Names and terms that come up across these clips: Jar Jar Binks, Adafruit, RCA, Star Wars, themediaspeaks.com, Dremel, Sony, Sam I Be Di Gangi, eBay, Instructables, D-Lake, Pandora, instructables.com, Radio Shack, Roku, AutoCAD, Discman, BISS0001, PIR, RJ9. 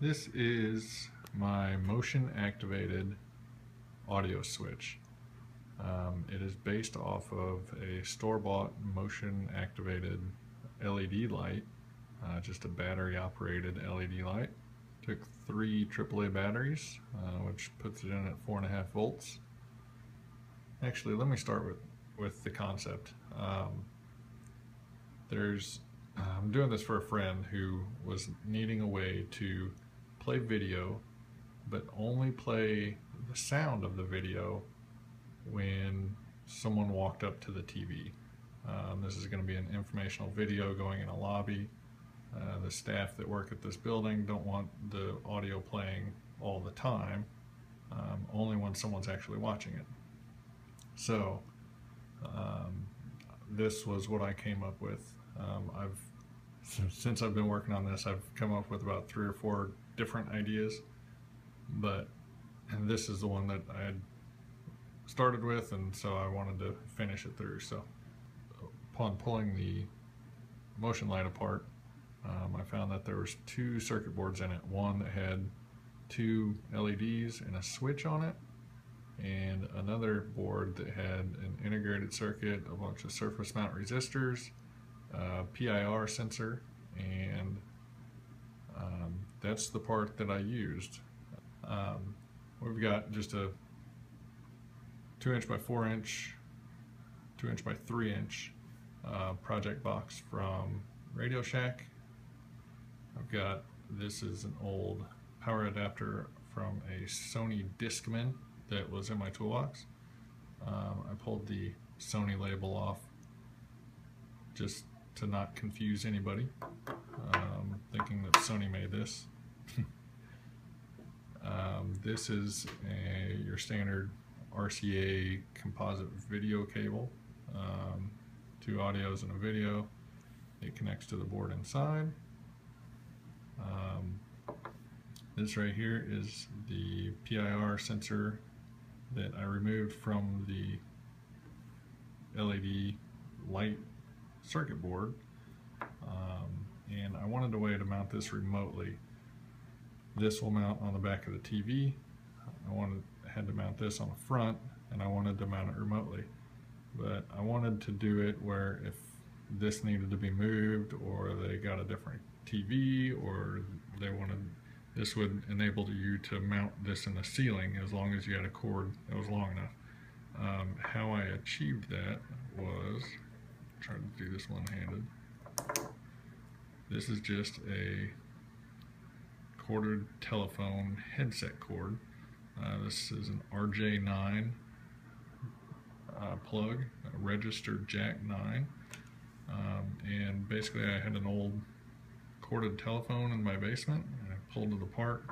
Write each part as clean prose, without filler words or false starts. This is my motion activated audio switch. It is based off of a store-bought motion activated LED light, just a battery operated LED light. Took 3 AAA batteries, which puts it in at 4.5 volts. Actually, let me start with the concept. I'm doing this for a friend who was needing a way to play video, but only play the sound of the video when someone walked up to the TV. This is going to be an informational video going in a lobby. The staff that work at this building don't want the audio playing all the time, only when someone's actually watching it. So this was what I came up with. Since I've been working on this, I've come up with about 3 or 4 different ideas, and this is the one that I had started with, and so I wanted to finish it through. So upon pulling the motion light apart, I found that there was 2 circuit boards in it, one that had 2 LEDs and a switch on it, and another board that had an integrated circuit, a bunch of surface mount resistors, PIR sensor, and that's the part that I used. We've got just a 2" by 4", 2" by 3" project box from Radio Shack. This is an old power adapter from a Sony Discman that was in my toolbox. I pulled the Sony label off just to not confuse anybody, thinking that Sony made this. This is your standard RCA composite video cable, 2 audios and a video. It connects to the board inside. This right here is the PIR sensor that I removed from the LED light circuit board, and I wanted a way to mount this remotely. This will mount on the back of the TV. I had to mount this on the front, and I wanted to mount it remotely, but I wanted to do it where if this needed to be moved, or they got a different TV, or they wanted, this would enable you to mount this in the ceiling as long as you had a cord that was long enough. How I achieved that was, trying to do this one-handed. This is just a corded telephone headset cord. This is an RJ9 plug, a registered jack 9, and basically I had an old corded telephone in my basement, and I pulled it apart.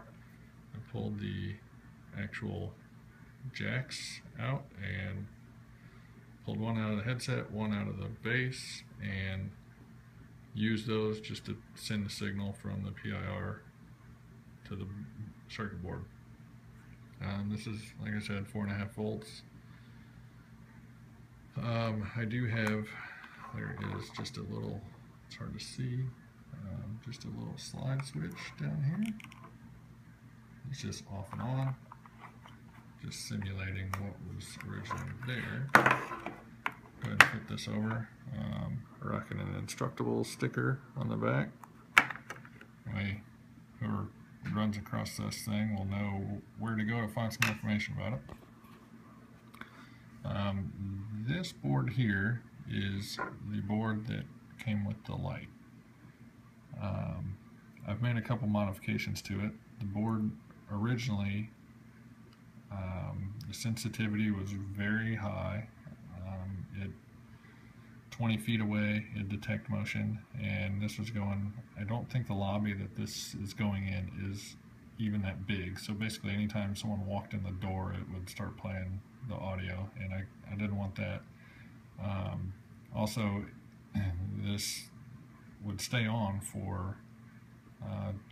I pulled the actual jacks out and pulled one out of the headset, one out of the base, and used those just to send the signal from the PIR to the circuit board. This is, like I said, 4.5 volts. I do have, there it is, just a little, it's hard to see, just a little slide switch down here. It's just off and on, just simulating what was originally there. Go ahead and flip this over. Rocking an Instructables sticker on the back. Anyway, whoever runs across this thing will know where to go to find some information about it. This board here is the board that came with the light. I've made a couple modifications to it. The board originally, the sensitivity was very high. 20 feet away, it detect motion, and this was going, I don't think the lobby that this is going in is even that big, so basically anytime someone walked in the door it would start playing the audio, and I didn't want that. Also, this would stay on for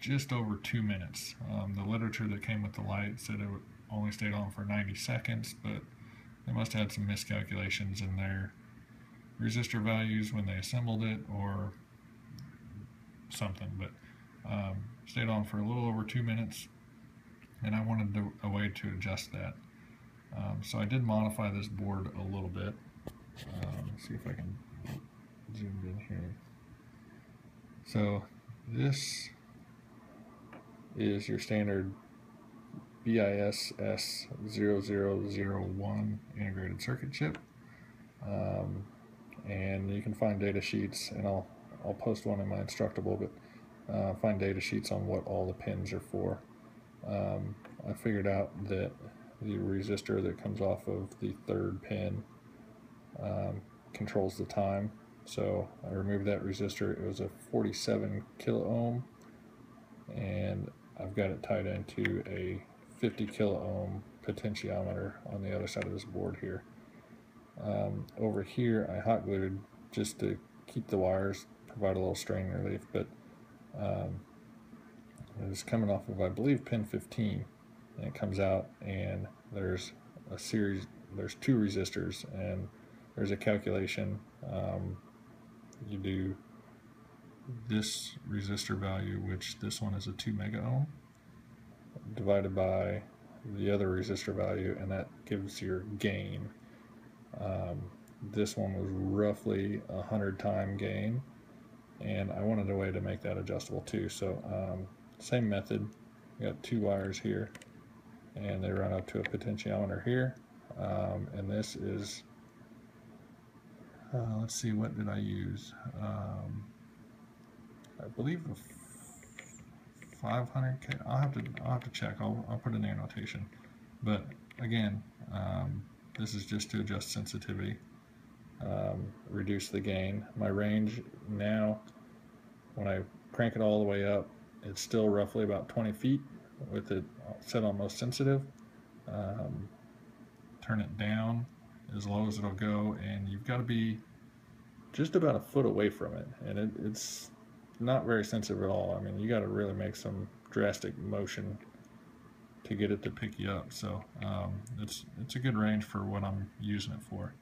just over 2 minutes. The literature that came with the light said it only stayed on for 90 seconds, but they must have had some miscalculations in their resistor values when they assembled it or something, but Stayed on for a little over 2 minutes, and I wanted a way to adjust that. So I did modify this board a little bit. Let's see if I can zoom in here. So this is your standard BISS0001 integrated circuit chip, and you can find data sheets, and I'll post one in my Instructable, but find data sheets on what all the pins are for. I figured out that the resistor that comes off of the third pin controls the time, so I removed that resistor. It was a 47 kilo ohm, and I've got it tied into a 50 kilo ohm potentiometer on the other side of this board here. Over here I hot glued just to keep the wires, provide a little strain relief, but it was coming off of, I believe, pin 15, and it comes out, and there's a series, there's two resistors, and there's a calculation. You do this resistor value, which this one is a 2 mega ohm, divided by the other resistor value, and that gives your gain. This one was roughly 100 times gain, and I wanted a way to make that adjustable too. So same method. We got two wires here, and they run up to a potentiometer here, and this is, let's see, what did I use? I believe a 500K. I'll have to check. I'll put in the annotation. But again, this is just to adjust sensitivity, reduce the gain. My range now, when I crank it all the way up, it's still roughly about 20 feet with it set on most sensitive. Turn it down as low as it'll go, and you've got to be just about a foot away from it, and it's not very sensitive at all. I mean, you got to really make some drastic motion to get it to pick you up. So it's a good range for what I'm using it for.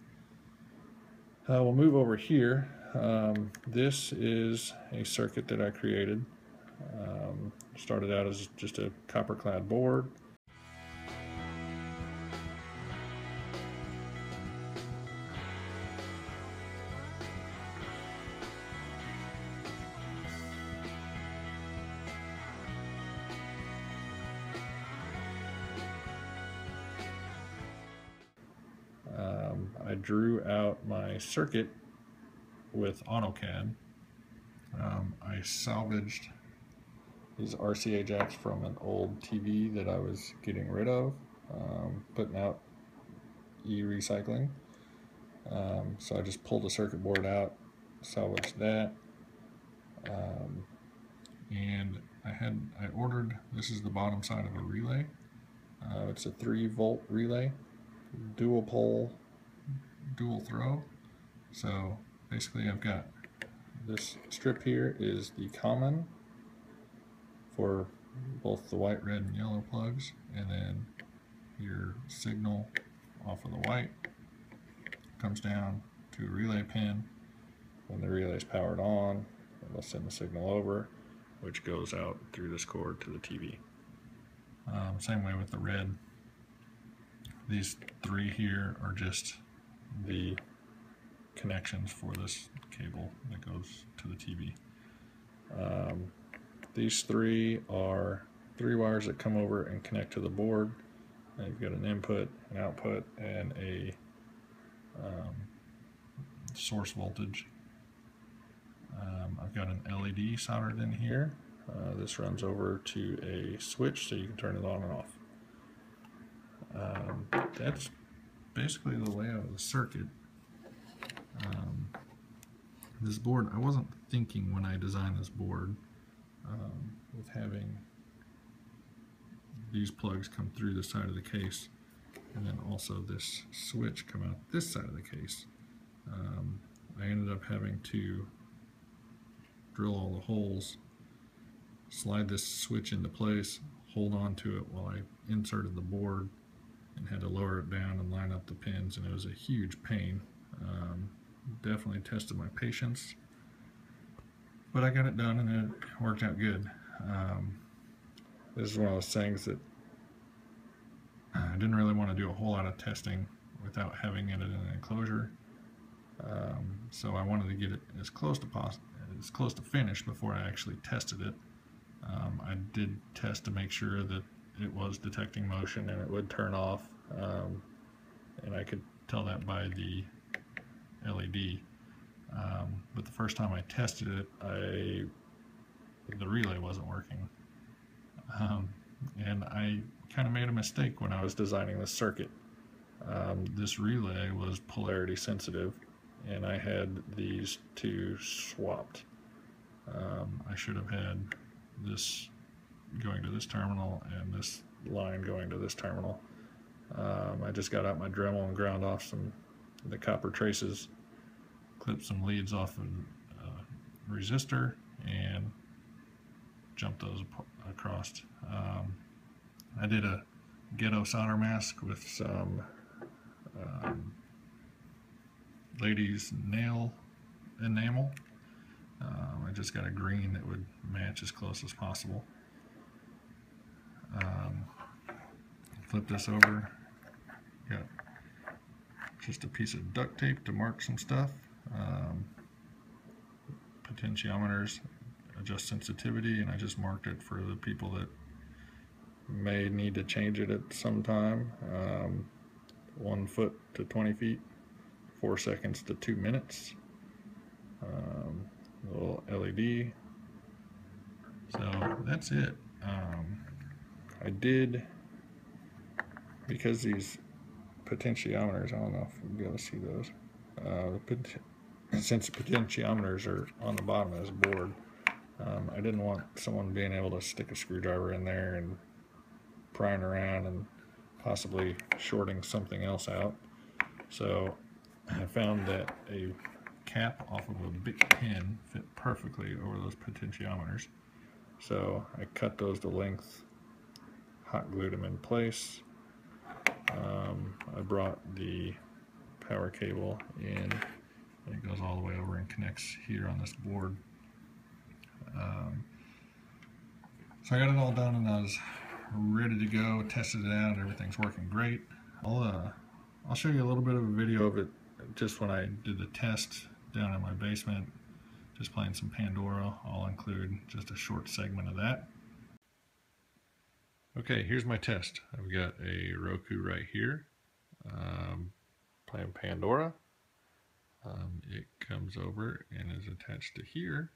We'll move over here. This is a circuit that I created. Started out as just a copper clad board. I drew out my circuit with AutoCAD. I salvaged these RCA jacks from an old TV that I was getting rid of, putting out e-recycling. So I just pulled the circuit board out, salvaged that, and I ordered, this is the bottom side of a relay. It's a 3-volt relay, dual pole, dual throw. So basically I've got this strip here is the common for both the white, red, and yellow plugs, and then your signal off of the white comes down to a relay pin. When the relay is powered on, it'll send the signal over, which goes out through this cord to the TV. Same way with the red. These three here are just the connections for this cable that goes to the TV. These three are three wires that come over and connect to the board. And you've got an input, an output, and a source voltage. I've got an LED soldered in here. This runs over to a switch, so you can turn it on and off. That's basically the layout of the circuit. This board, I wasn't thinking when I designed this board with having these plugs come through the side of the case, and then also this switch come out this side of the case. I ended up having to drill all the holes, slide this switch into place, hold on to it while I inserted the board, and had to lower it down and line up the pins, and it was a huge pain. Definitely tested my patience, but I got it done and it worked out good. This is one of those things that I didn't really want to do a whole lot of testing without having it in an enclosure, so I wanted to get it as close to finished before I actually tested it. I did test to make sure that it was detecting motion and it would turn off, and I could tell that by the LED. But the first time I tested it, the relay wasn't working, and I kind of made a mistake when I was designing the circuit. This relay was polarity sensitive, and I had these two swapped. I should have had this going to this terminal and this line going to this terminal. I just got out my Dremel and ground off the copper traces, clipped some leads off a resistor, and jumped those across. I did a ghetto solder mask with some ladies' nail enamel. I just got a green that would match as close as possible. Flip this over. Got just a piece of duct tape to mark some stuff. Potentiometers, adjust sensitivity, and I just marked it for the people that may need to change it at some time. 1 foot to 20 feet, 4 seconds to 2 minutes. Little LED. So that's it. I did, because these potentiometers, I don't know if you'll be able to see those. Since potentiometers are on the bottom of this board, I didn't want someone being able to stick a screwdriver in there and prying around and possibly shorting something else out. So I found that a cap off of a big pin fit perfectly over those potentiometers. So I cut those to length, hot glued them in place. I brought the power cable in, and it goes all the way over and connects here on this board. So I got it all done and I was ready to go, tested it out, everything's working great. I'll show you a little bit of a video of it just when I did the test down in my basement, just playing some Pandora. I'll include just a short segment of that. Okay, here's my test. I've got a Roku right here, playing Pandora. It comes over and is attached to here.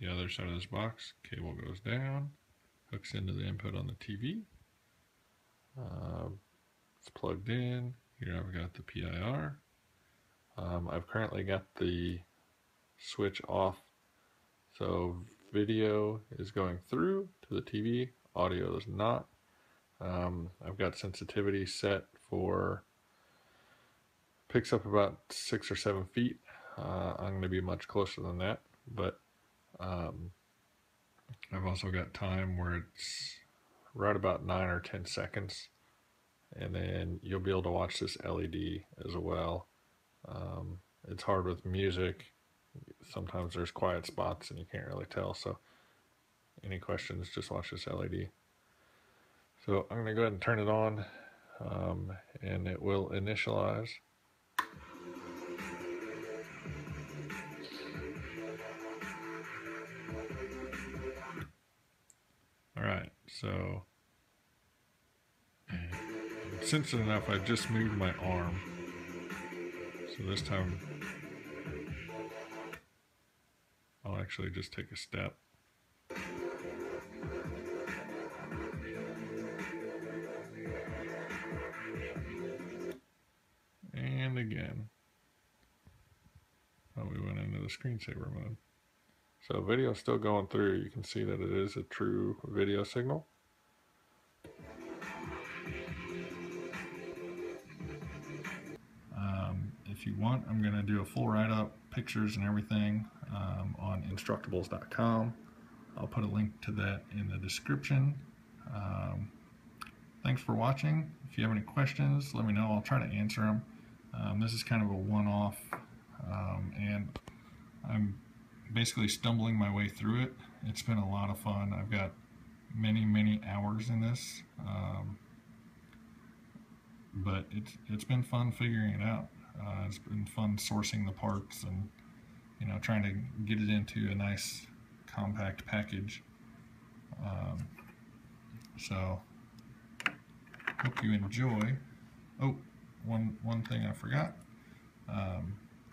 The other side of this box, cable goes down, hooks into the input on the TV. It's plugged in. Here I've got the PIR. I've currently got the switch off, so video is going through to the TV, audio is not. I've got sensitivity set for, picks up about 6 or 7 feet. I'm going to be much closer than that, but I've also got time where it's right about 9 or 10 seconds, and then you'll be able to watch this LED as well. It's hard with music. Sometimes there's quiet spots and you can't really tell, so any questions, just watch this LED. So I'm going to go ahead and turn it on, and it will initialize. Alright, so sensitive enough, I just moved my arm, so this time I'll actually just take a step. And again. Oh, we went into the screensaver mode. So video's still going through. You can see that it is a true video signal. If you want, I'm going to do a full write-up, pictures and everything, on instructables.com. I'll put a link to that in the description. Thanks for watching. If you have any questions, let me know. I'll try to answer them. This is kind of a one-off, and I'm basically stumbling my way through it. It's been a lot of fun. I've got many hours in this, but it's been fun figuring it out. It's been fun sourcing the parts and, you know, trying to get it into a nice compact package. So hope you enjoy. Oh, one thing I forgot.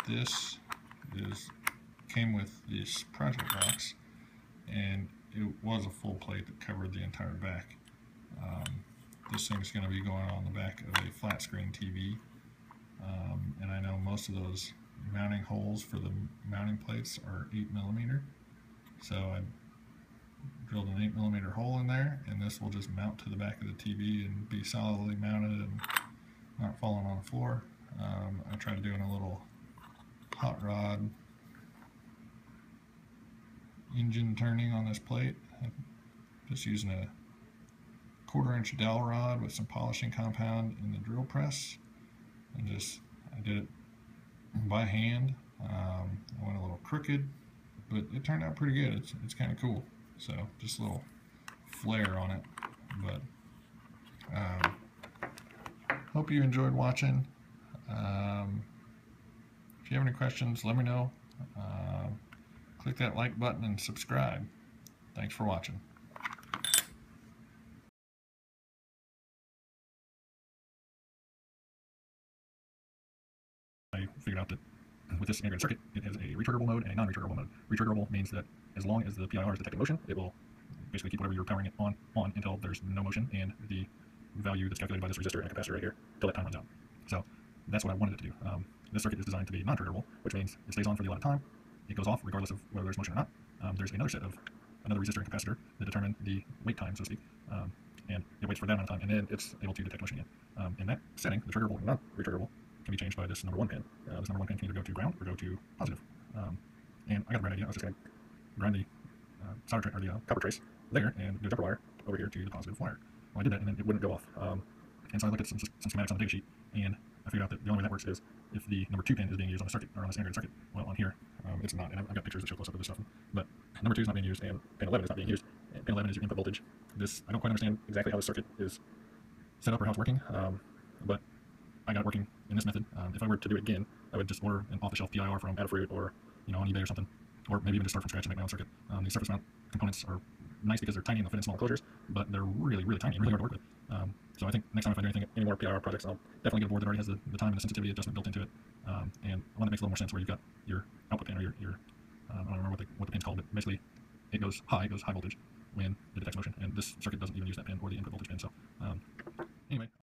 This came with this project box, and it was a full plate that covered the entire back. This thing's going to be going on the back of a flat screen TV, and I know most of those mounting holes for the mounting plates are 8mm, so I drilled an 8mm hole in there, and this will just mount to the back of the TV and be solidly mounted and not falling on the floor. I tried doing a little hot rod engine turning on this plate. I'm just using a 1/4 inch dowel rod with some polishing compound in the drill press, and I did it by hand. I went a little crooked, but it turned out pretty good. It's kind of cool. So just a little flare on it, but hope you enjoyed watching. If you have any questions, let me know. Click that like button and subscribe. Thanks for watching. I figured out that with this integrated circuit, it has a retriggerable mode and a non-retriggerable mode. Retriggerable means that as long as the PIR is detecting motion, it will basically keep whatever you're powering it on until there's no motion, and the value that's calculated by this resistor and capacitor right here, until that time runs out. So that's what I wanted it to do. This circuit is designed to be non-triggerable, which means it stays on for the allotted time. It goes off regardless of whether there's motion or not. There's another set of another resistor and capacitor that determine the wait time, so to speak, and it waits for that amount of time, and then it's able to detect motion again. In that setting, the triggerable and non-retriggerable can be changed by this #1 pin. This #1 pin can either go to ground or go to positive. And I got a bright idea. I was just going to grind the solder trace, or the copper trace there, and do a jumper wire over here to the positive wire. Well, I did that, and then it wouldn't go off. And so I looked at some schematics on the data sheet, and I figured out that the only way that works is if the #2 pin is being used on a circuit, or on this integrated circuit. Well, on here, it's not, and I've got pictures that show close up of this stuff. But #2 is not being used, and pin 11 is not being used. And pin 11 is your input voltage. This, I don't quite understand exactly how the circuit is set up or how it's working, but I got it working in this method. If I were to do it again, I would just order an off-the-shelf PIR from Adafruit, or, you know, on eBay or something, or maybe even just start from scratch and make my own circuit. These surface mount components are nice because they're tiny and they'll fit in small enclosures, but they're really tiny and really hard to work with. So I think next time if I do any more PIR projects, I'll definitely get a board that already has the time and the sensitivity adjustment built into it, and one that makes a little more sense, where you've got your output pin, or your I don't remember what the pin's called, but basically it goes high voltage when it detects motion, and this circuit doesn't even use that pin.